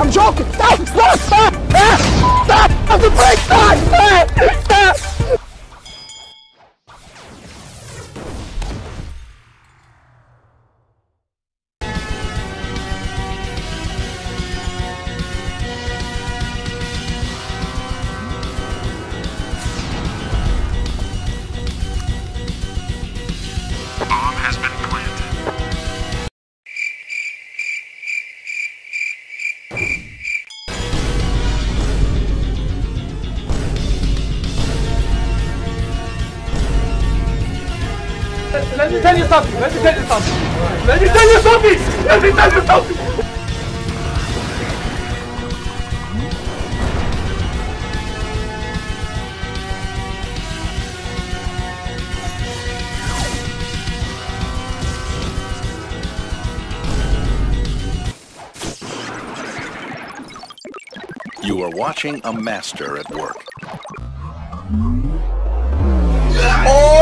I'm joking. Stop! Stop! Stop! Stop! Stop the brake! Stop! Stop! Stop! Let me tell you something, let me tell you something, let me tell you something! You are watching a master at work. Oh!